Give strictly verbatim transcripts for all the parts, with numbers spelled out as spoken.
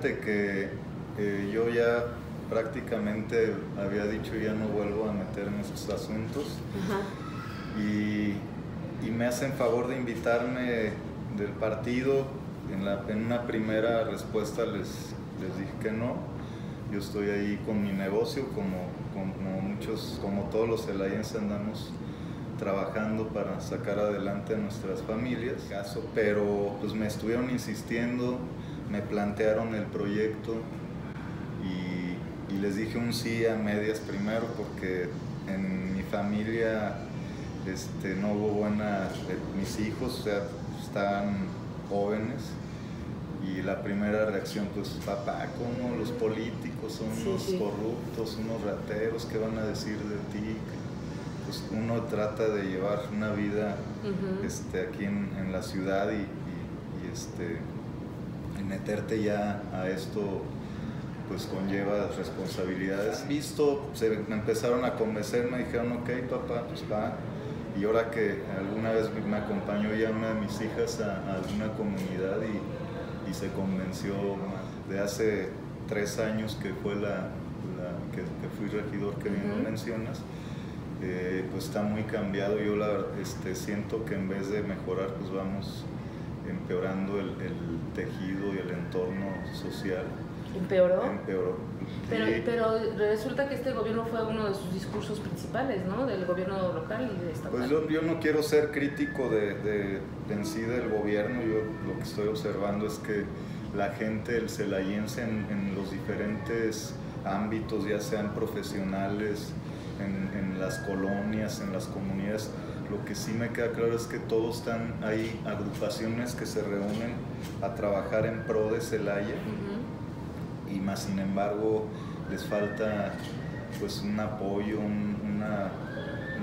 Fíjate que eh, yo ya prácticamente había dicho ya no vuelvo a meterme en esos asuntos. Ajá. Y, y me hacen favor de invitarme del partido. En, la, en una primera respuesta les, les dije que no. Yo estoy ahí con mi negocio, como, como muchos, como todos los celayenses andamos trabajando para sacar adelante a nuestras familias. Pero pues me estuvieron insistiendo, me plantearon el proyecto y, y les dije un sí a medias primero, porque en mi familia este, no hubo buena... Mis hijos, o sea, están jóvenes y la primera reacción, pues, papá, ¿cómo los políticos son sí, los sí. corruptos, unos rateros, qué van a decir de ti? Pues uno trata de llevar una vida uh-huh. este, aquí en, en la ciudad y, y, y este, meterte ya a esto pues conlleva responsabilidades. Visto, se me empezaron a convencer, me dijeron, ok papá, pues va. Y ahora que alguna vez me acompañó ya una de mis hijas a, a alguna comunidad y, y se convenció de hace tres años que fue la, la que, que fui regidor que bien uh-huh. mencionas. Eh, pues está muy cambiado. Yo la, este, siento que en vez de mejorar, pues vamos empeorando el, el tejido y el entorno social. ¿Empeoró? Empeoró. Pero, y, pero resulta que este gobierno fue uno de sus discursos principales, ¿no? Del gobierno local y de esta. Pues yo, yo no quiero ser crítico de, de, de en sí del gobierno. Yo lo que estoy observando es que la gente, el celayense en, en los diferentes ámbitos, ya sean profesionales, En, en las colonias, en las comunidades, lo que sí me queda claro es que todos están, hay agrupaciones que se reúnen a trabajar en pro de Celaya uh-huh. y más sin embargo les falta pues un apoyo, un, una,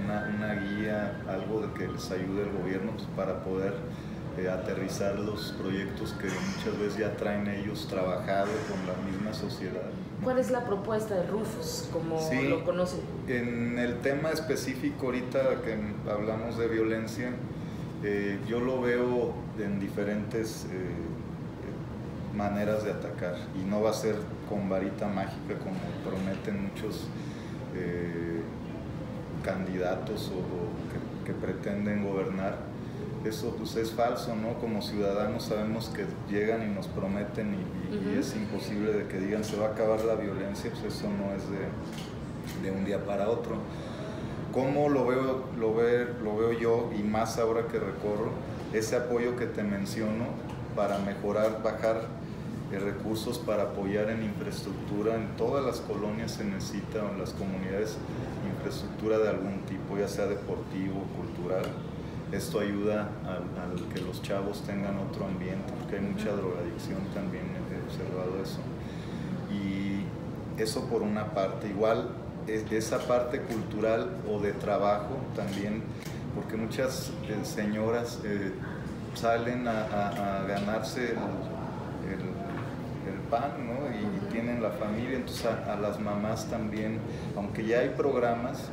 una, una guía, algo de que les ayude el gobierno pues, para poder eh, aterrizar los proyectos que muchas veces ya traen ellos trabajado con la misma sociedad. ¿Cuál es la propuesta de Rufus, como sí, lo conocen? En el tema específico ahorita que hablamos de violencia, eh, yo lo veo en diferentes eh, maneras de atacar y no va a ser con varita mágica como prometen muchos eh, candidatos o, o que, que pretenden gobernar. Eso pues es falso, ¿no? Como ciudadanos sabemos que llegan y nos prometen y, y, uh-huh. y es imposible de que digan se va a acabar la violencia, pues eso no es de, de un día para otro. ¿Cómo lo veo, lo, ve, lo veo yo y más ahora que recorro? Ese apoyo que te menciono para mejorar, bajar eh, recursos para apoyar en infraestructura, en todas las colonias se necesita, en las comunidades, infraestructura de algún tipo, ya sea deportivo, cultural. Esto ayuda a, a que los chavos tengan otro ambiente, porque hay mucha drogadicción también, he observado eso. Y eso por una parte. Igual, es esa parte cultural o de trabajo también, porque muchas eh, señoras eh, salen a, a, a ganarse el, el, el pan, ¿no? Y, y tienen la familia, entonces a, a las mamás también. Aunque ya hay programas,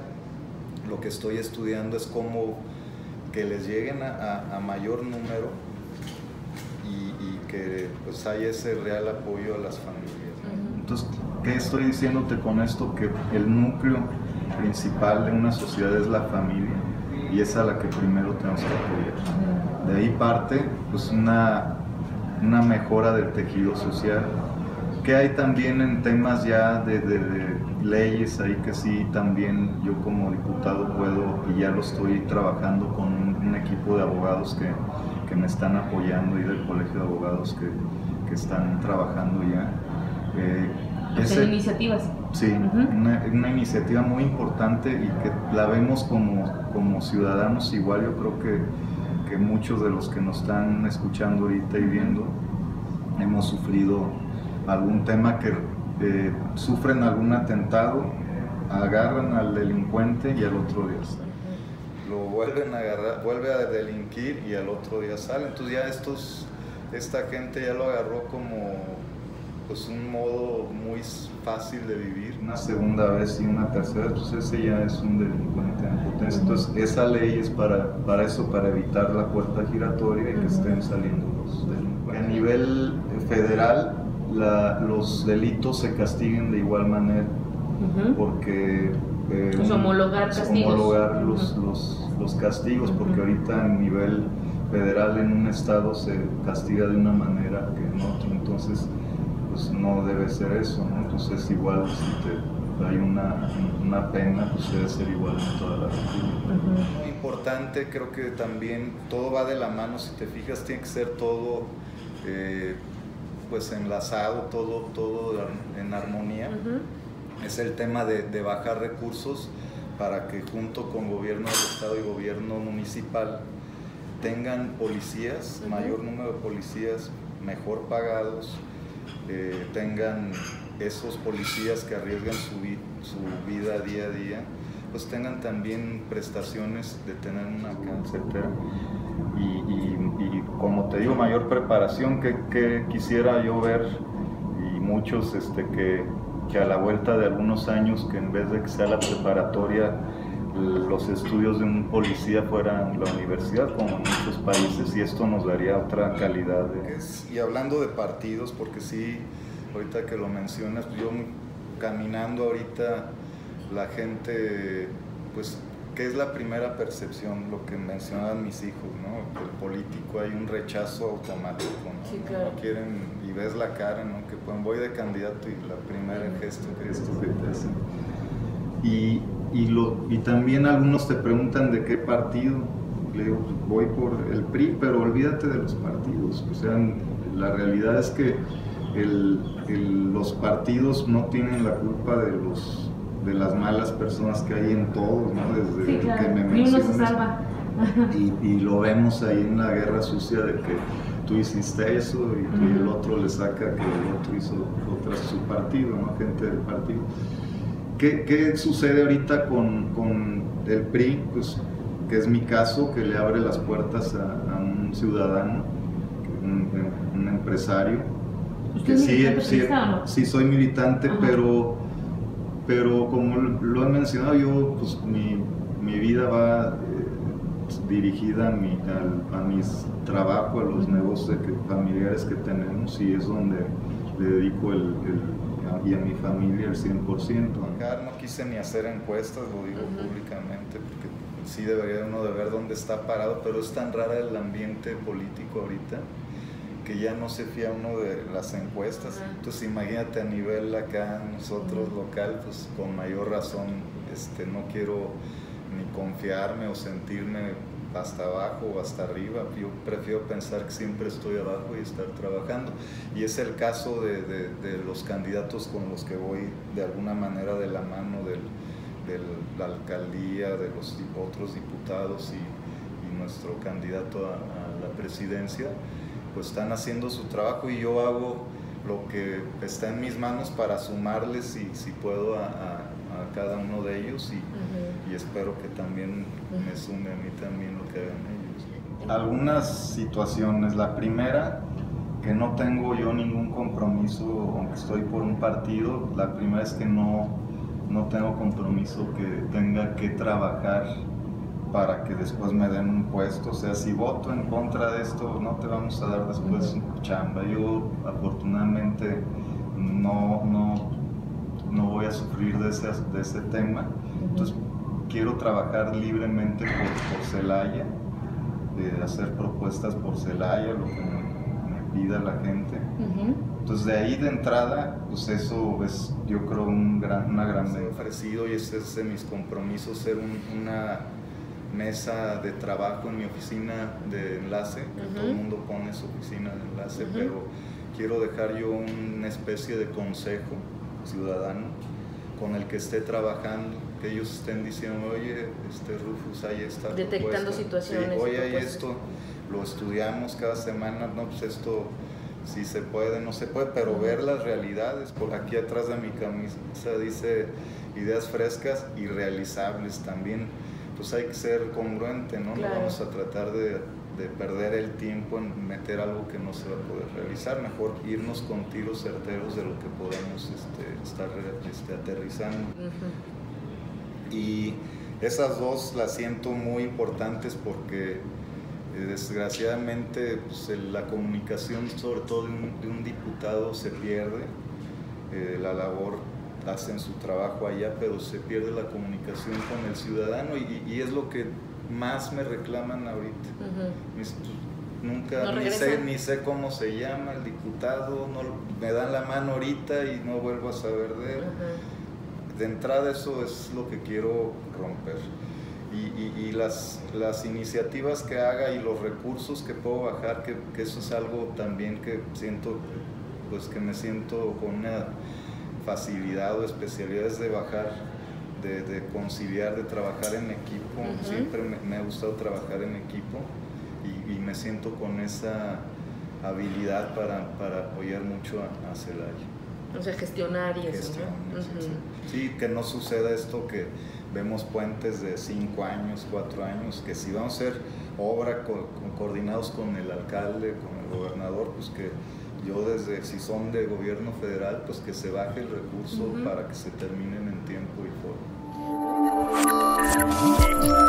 lo que estoy estudiando es cómo que les lleguen a, a, a mayor número y, y que pues haya ese real apoyo a las familias, ¿no? Entonces, ¿qué estoy diciéndote con esto? Que el núcleo principal de una sociedad es la familia y es a la que primero tenemos que apoyar. De ahí parte pues una, una mejora del tejido social. Que hay también en temas ya de, de, de leyes ahí que sí también yo como diputado puedo y ya lo estoy trabajando con un, un equipo de abogados que, que me están apoyando y del colegio de abogados que, que están trabajando ya. Eh, ese, iniciativas. Sí, uh-huh. una, una iniciativa muy importante y que la vemos como, como ciudadanos igual, yo creo que, que muchos de los que nos están escuchando ahorita y viendo hemos sufrido algún tema que eh, sufren algún atentado, agarran al delincuente y al otro día sale. Lo vuelven a agarrar, vuelve a delinquir y al otro día sale. Entonces ya estos, esta gente ya lo agarró como pues, un modo muy fácil de vivir. Una segunda vez y una tercera, entonces ese ya es un delincuente en potencia. Entonces esa ley es para, para eso, para evitar la puerta giratoria y que estén saliendo los delincuentes. A nivel federal, la, los delitos se castiguen de igual manera, uh-huh. porque... Eh, pues homologar castigos. Homologar los, uh-huh. los, los castigos, porque uh-huh. ahorita en nivel federal en un estado se castiga de una manera que en otro, entonces pues no debe ser eso, ¿no? Entonces igual si te, hay una, una pena, pues debe ser igual en toda la República. Muy importante, creo que también todo va de la mano, si te fijas tiene que ser todo eh, pues enlazado, todo, todo en armonía. Uh-huh. Es el tema de, de bajar recursos para que junto con gobierno del estado y gobierno municipal tengan policías, uh-huh. mayor número de policías, mejor pagados, eh, tengan esos policías que arriesgan su, vi su vida día a día, pues tengan también prestaciones de tener una, etcétera. Y, y, y como te digo, mayor preparación que, que quisiera yo ver, y muchos este, que, que a la vuelta de algunos años, que en vez de que sea la preparatoria, los estudios de un policía fueran la universidad, como en muchos países, y esto nos daría otra calidad. De... Y hablando de partidos, porque sí, ahorita que lo mencionas, yo caminando ahorita, la gente, pues, ¿qué es la primera percepción? Lo que mencionaban mis hijos, ¿no? Que el político hay un rechazo automático, ¿no? Sí, claro. No quieren, y ves la cara, ¿no? Que pues, voy de candidato y la primera gesto que es que te hacen. Y, y, lo, y también algunos te preguntan de qué partido. Le digo, voy por el P R I, pero olvídate de los partidos. O sea, la realidad es que el, el, los partidos no tienen la culpa de, los, de las malas personas que hay en todos, ¿no? Desde sí, claro. que me mencionas, uno se salva. Y, y lo vemos ahí en la guerra sucia de que tú hiciste eso y tú uh-huh. el otro le saca que el otro hizo otra su partido, ¿no? Gente del partido. ¿Qué, ¿Qué sucede ahorita con, con el P R I? Pues, que es mi caso, que le abre las puertas a, a un ciudadano, un, un empresario. ¿Usted es militante? Sí, sí, sí, soy militante, pero, pero como lo he mencionado, yo, pues, mi, mi vida va eh, dirigida a, mi, a, a mis trabajos, a los negocios que, familiares que tenemos, y es donde le dedico el... el y a mi familia al cien por ciento. No quise ni hacer encuestas, lo digo uh-huh. públicamente, porque sí debería uno de ver dónde está parado, pero es tan rara el ambiente político ahorita que ya no se fía uno de las encuestas. Uh-huh. Entonces imagínate a nivel acá, nosotros uh-huh. local, pues con mayor razón este, no quiero ni confiarme o sentirme hasta abajo o hasta arriba. Yo prefiero pensar que siempre estoy abajo y estar trabajando, y es el caso de, de, de los candidatos con los que voy de alguna manera de la mano del, del, la alcaldía, de los otros diputados y, y nuestro candidato a, a la presidencia, pues están haciendo su trabajo y yo hago lo que está en mis manos para sumarles si, si puedo a, a a cada uno de ellos, y, uh-huh. y espero que también me sume a mí también lo que hagan ellos. Algunas situaciones, la primera, que no tengo yo ningún compromiso, aunque estoy por un partido, la primera es que no, no tengo compromiso que tenga que trabajar para que después me den un puesto. O sea, si voto en contra de esto, no te vamos a dar después uh-huh. chamba. Yo afortunadamente no... no no voy a sufrir de ese, de ese tema, entonces quiero trabajar libremente por, por Celaya, de hacer propuestas por Celaya, lo que me, me pida la gente. Uh-huh. Entonces de ahí de entrada, pues eso es yo creo un gran, una gran... Me he ofrecido y ese es de mis compromisos, ser un, una mesa de trabajo en mi oficina de enlace, uh-huh. que todo el mundo pone su oficina de enlace, uh-huh. pero quiero dejar yo una especie de consejo ciudadano con el que esté trabajando, que ellos estén diciendo, oye, este Rufus, ahí está detectando propuesta, situaciones, sí, oye, hay esto, lo estudiamos cada semana, no, pues esto si se puede, no se puede, pero ver las realidades, por aquí atrás de mi camisa dice ideas frescas y realizables también, pues hay que ser congruente, no, claro. No vamos a tratar de, de perder el tiempo en meter algo que no se va a poder realizar, mejor irnos con tiros certeros de lo que podemos este, estar este, aterrizando. Uh-huh. Y esas dos las siento muy importantes porque Desgraciadamente, pues, la comunicación, sobre todo de un, de un diputado, se pierde. Eh, la labor, hacen su trabajo allá, pero se pierde la comunicación con el ciudadano y, y es lo que más me reclaman ahorita. Uh-huh. Mis, pues, nunca, ¿No ni, sé, ni sé cómo se llama el diputado, no, me dan la mano ahorita y no vuelvo a saber de él. Uh-huh. De entrada, eso es lo que quiero romper. Y, y, y las, las iniciativas que haga y los recursos que puedo bajar, que, que eso es algo también que siento, pues que me siento con una facilidad o especialidades de bajar, de, de conciliar, de trabajar en equipo. Uh-huh. Siempre me, me ha gustado trabajar en equipo y, y me siento con esa habilidad para, para apoyar mucho a, a Celaya. O sea, gestionar y eso, ¿no? Uh-huh. Sí, sí. Sí, que no suceda esto que vemos puentes de cinco años, cuatro años, que si vamos a hacer obra co coordinados con el alcalde, con el gobernador, pues que yo desde, si son de gobierno federal, pues que se baje el recurso, uh-huh, para que se terminen en tiempo y forma.